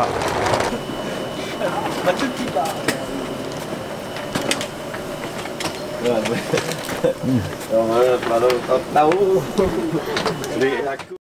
pas. Ma toute qui part. Là-haut.